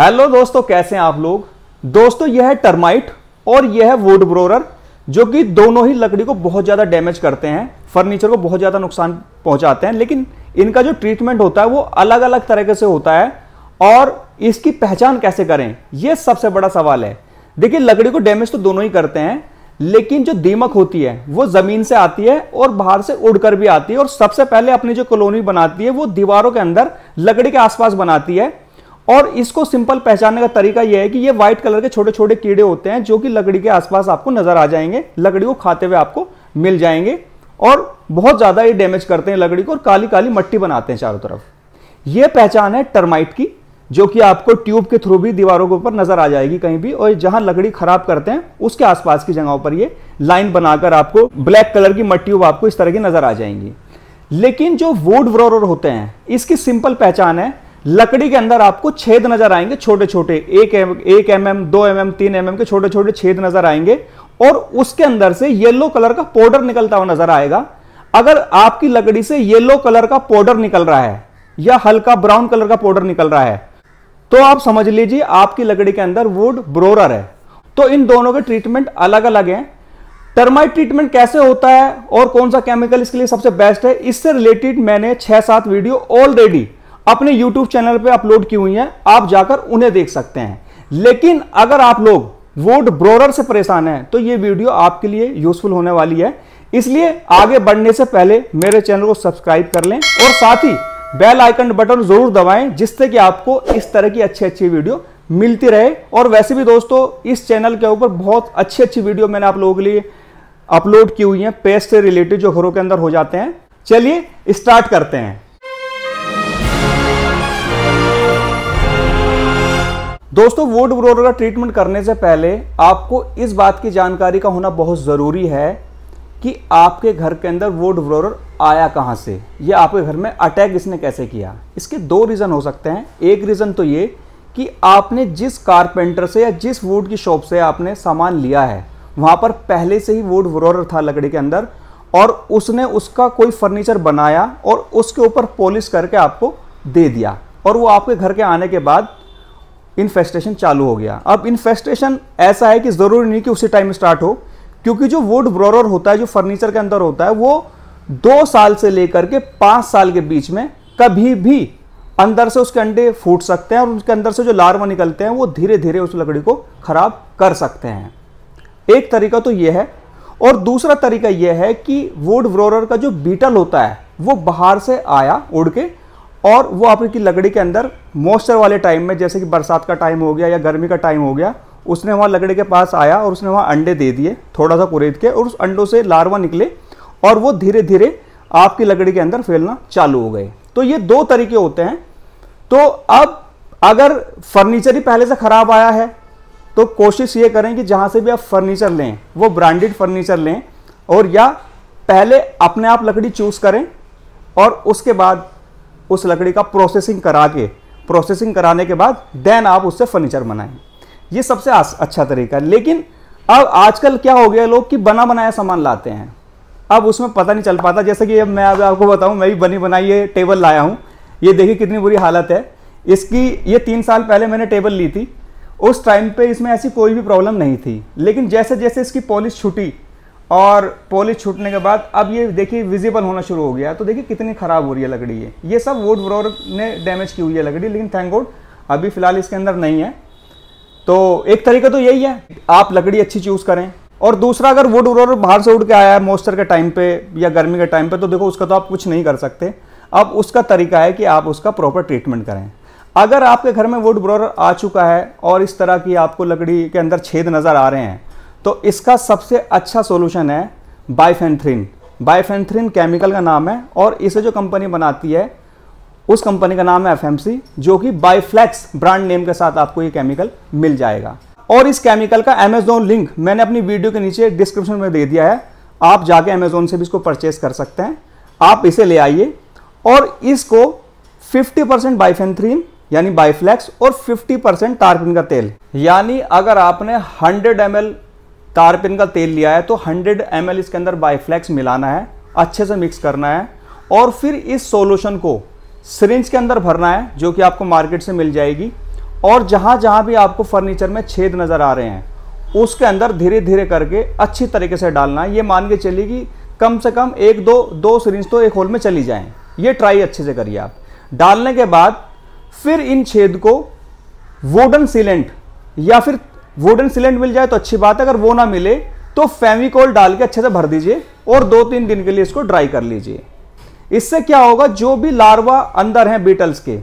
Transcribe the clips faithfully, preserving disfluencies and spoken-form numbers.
Hello दोस्तों, कैसे हैं आप लोग। दोस्तों यह है टर्माइट और यह है वुड ब्रोरर, जो कि दोनों ही लकड़ी को बहुत ज़्यादा डैमेज करते हैं, फर्नीचर को बहुत ज़्यादा नुकसान पहुंचाते हैं। लेकिन इनका जो ट्रीटमेंट होता है वो अलग अलग तरीके से होता है, और इसकी पहचान कैसे करें ये सबसे बड़ा सवाल है। देखिए, लकड़ी को डैमेज तो दोनों ही करते हैं, लेकिन जो दीमक होती है वो ज़मीन से आती है और बाहर से उड़कर भी आती है, और सबसे पहले अपनी जो कॉलोनी बनाती है वो दीवारों के अंदर लकड़ी के आसपास बनाती है। और इसको सिंपल पहचानने का तरीका यह है कि ये व्हाइट कलर के छोटे छोटे कीड़े होते हैं जो कि लकड़ी के आसपास आपको नजर आ जाएंगे, लकड़ी को खाते हुए आपको मिल जाएंगे, और बहुत ज़्यादा ये डैमेज करते हैं लकड़ी को और काली काली मट्टी बनाते हैं चारों तरफ। ये पहचान है टर्माइट की, जो कि आपको ट्यूब के थ्रू भी दीवारों के ऊपर नजर आ जाएगी कहीं भी, और जहां लकड़ी खराब करते हैं उसके आसपास की जगहों पर ये लाइन बनाकर आपको ब्लैक कलर की मट्टी आपको इस तरह की नजर आ जाएंगी। लेकिन जो वुड ब्रोरर होते हैं, इसकी सिंपल पहचान है, लकड़ी के अंदर आपको छेद नजर आएंगे, छोटे छोटे एक एक एम एम दो एम एम तीन एम एम के छोटे छोटे छेद नजर आएंगे, और उसके अंदर से येलो कलर का पाउडर निकलता हुआ नजर आएगा। अगर आपकी लकड़ी से येलो कलर का पाउडर निकल रहा है या हल्का ब्राउन कलर का पाउडर निकल रहा है तो आप समझ लीजिए आपकी लकड़ी के अंदर वुड ब्रोरर है। तो इन दोनों के ट्रीटमेंट अलग अलग हैं। टर्माइट ट्रीटमेंट कैसे होता है और कौन सा केमिकल इसके लिए सबसे बेस्ट है, इससे रिलेटेड मैंने छह सात वीडियो ऑलरेडी अपने यूट्यूब चैनल पे अपलोड की हुई हैं, आप जाकर उन्हें देख सकते हैं। लेकिन अगर आप लोग वुड ब्रोरर से परेशान हैं तो ये वीडियो आपके लिए यूजफुल होने वाली है, इसलिए आगे बढ़ने से पहले मेरे चैनल को सब्सक्राइब कर लें और साथ ही बेल आइकन बटन जरूर दबाएं, जिससे कि आपको इस तरह की अच्छी अच्छी वीडियो मिलती रहे। और वैसे भी दोस्तों, इस चैनल के ऊपर बहुत अच्छी अच्छी वीडियो मैंने आप लोगों के लिए अपलोड की हुई है, पेस्ट से रिलेटेड जो घरों के अंदर हो जाते हैं। चलिए स्टार्ट करते हैं। दोस्तों, वुड ब्रोरर का ट्रीटमेंट करने से पहले आपको इस बात की जानकारी का होना बहुत ज़रूरी है कि आपके घर के अंदर वुड ब्रोरर आया कहाँ से, या आपके घर में अटैक इसने कैसे किया। इसके दो रीज़न हो सकते हैं। एक रीज़न तो ये कि आपने जिस कारपेंटर से या जिस वुड की शॉप से आपने सामान लिया है वहाँ पर पहले से ही वुड ब्रोरर था लकड़ी के अंदर, और उसने उसका कोई फर्नीचर बनाया और उसके ऊपर पॉलिश करके आपको दे दिया, और वो आपके घर के आने के बाद इन्फेस्टेशन चालू हो गया। अब इन्फेस्टेशन ऐसा है कि ज़रूरी नहीं कि उसी टाइम स्टार्ट हो, क्योंकि जो वुड ब्रोरर होता है, जो फर्नीचर के अंदर होता है, वो दो साल से लेकर के पाँच साल के बीच में कभी भी अंदर से उसके अंडे फूट सकते हैं, और उसके अंदर से जो लार्वा निकलते हैं वो धीरे धीरे उस लकड़ी को ख़राब कर सकते हैं। एक तरीका तो ये है, और दूसरा तरीका ये है कि वुड ब्रोरर का जो बीटल होता है वो बाहर से आया उड़ के, और वो आपकी लकड़ी के अंदर मॉइस्चर वाले टाइम में, जैसे कि बरसात का टाइम हो गया या गर्मी का टाइम हो गया, उसने वहाँ लकड़ी के पास आया और उसने वहाँ अंडे दे दिए थोड़ा सा कुरेद के, और उस अंडों से लार्वा निकले और वो धीरे धीरे आपकी लकड़ी के अंदर फैलना चालू हो गए। तो ये दो तरीके होते हैं। तो अब अगर फर्नीचर ही पहले से ख़राब आया है तो कोशिश ये करें कि जहाँ से भी आप फर्नीचर लें वो ब्रांडेड फर्नीचर लें, और या पहले अपने आप लकड़ी चूज़ करें और उसके बाद उस लकड़ी का प्रोसेसिंग करा के प्रोसेसिंग कराने के बाद देन आप उससे फर्नीचर बनाएं। ये सबसे अच्छा तरीका है। लेकिन अब आजकल क्या हो गया, लोग कि बना बनाया सामान लाते हैं, अब उसमें पता नहीं चल पाता। जैसे कि अब मैं अब आपको बताऊं, मैं भी बनी बनाई ये टेबल लाया हूं, ये देखिए कितनी बुरी हालत है इसकी। ये तीन साल पहले मैंने टेबल ली थी, उस टाइम पे इसमें ऐसी कोई भी प्रॉब्लम नहीं थी, लेकिन जैसे जैसे इसकी पॉलिश छूटी और पॉलिश छूटने के बाद अब ये देखिए विजिबल होना शुरू हो गया। तो देखिए कितनी ख़राब हो रही है लकड़ी है। ये सब वुड ब्रोरर ने डैमेज की हुई है लकड़ी, लेकिन थैंक गॉड अभी फ़िलहाल इसके अंदर नहीं है। तो एक तरीका तो यही है, आप लकड़ी अच्छी चूज़ करें। और दूसरा, अगर वुड ब्रोरर बाहर से उड़ के आया है मॉइस्चर के टाइम पे या गर्मी के टाइम पे, तो देखो उसका तो आप कुछ नहीं कर सकते। अब उसका तरीका है कि आप उसका प्रॉपर ट्रीटमेंट करें। अगर आपके घर में वुड ब्रोरर आ चुका है और इस तरह की आपको लकड़ी के अंदर छेद नज़र आ रहे हैं, तो इसका सबसे अच्छा सोल्यूशन है बाइफेंथरीन। बाइफेंथरीन केमिकल का नाम है, और इसे जो कंपनी बनाती है उस कंपनी का नाम है एफ एम सी, जो कि बाइफ्लेक्स ब्रांड नेम के साथ आपको ये केमिकल मिल जाएगा। और इस केमिकल का अमेजोन लिंक मैंने अपनी वीडियो के नीचे डिस्क्रिप्शन में दे दिया है, आप जाके अमेजोन से भी इसको परचेस कर सकते हैं। आप इसे ले आइए और इसको फिफ्टी परसेंट बाइफेंथरीन यानी बाइफ्लेक्स और फिफ्टी परसेंट तारपिन का तेल, यानी अगर आपने हंड्रेड एम एल तारपिन का तेल लिया है तो हंड्रेड एम एल इसके अंदर बाइफ्लेक्स मिलाना है, अच्छे से मिक्स करना है, और फिर इस सोल्यूशन को सिरिंज के अंदर भरना है जो कि आपको मार्केट से मिल जाएगी, और जहाँ जहाँ भी आपको फर्नीचर में छेद नज़र आ रहे हैं उसके अंदर धीरे धीरे करके अच्छी तरीके से डालना है। ये मान के चलिए कि कम से कम एक दो दो सिरिंज तो एक होल में चली जाएँ, ये ट्राई अच्छे से करिए आप। डालने के बाद फिर इन छेद को वुडन सीलेंट, या फिर वुडन सीलेंट मिल जाए तो अच्छी बात है, अगर वो ना मिले तो फेविकोल डाल के अच्छे से भर दीजिए और दो तीन दिन के लिए इसको ड्राई कर लीजिए। इससे क्या होगा, जो भी लार्वा अंदर हैं बीटल्स के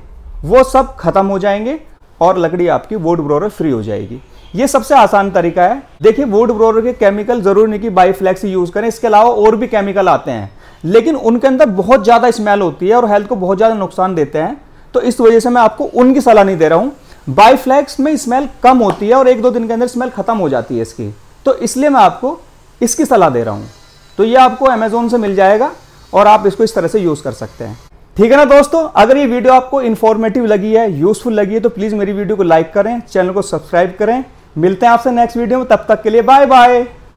वो सब खत्म हो जाएंगे और लकड़ी आपकी वुड ब्रोअर फ्री हो जाएगी। ये सबसे आसान तरीका है। देखिए वुड ब्रोअर के केमिकल जरूर नहीं कि बाइफ्लेक्स यूज़ करें, इसके अलावा और भी केमिकल आते हैं लेकिन उनके अंदर बहुत ज़्यादा स्मेल होती है और हेल्थ को बहुत ज़्यादा नुकसान देते हैं, तो इस वजह से मैं आपको उनकी सलाह नहीं दे रहा हूँ। बाइफ्लेक्स में स्मेल कम होती है और एक दो दिन के अंदर स्मेल खत्म हो जाती है इसकी, तो इसलिए मैं आपको इसकी सलाह दे रहा हूँ। तो ये आपको अमेजोन से मिल जाएगा और आप इसको इस तरह से यूज़ कर सकते हैं। ठीक है ना दोस्तों, अगर ये वीडियो आपको इन्फॉर्मेटिव लगी है, यूज़फुल लगी है तो प्लीज़ मेरी वीडियो को लाइक करें, चैनल को सब्सक्राइब करें। मिलते हैं आपसे नेक्स्ट वीडियो में, तब तक के लिए बाय बाय।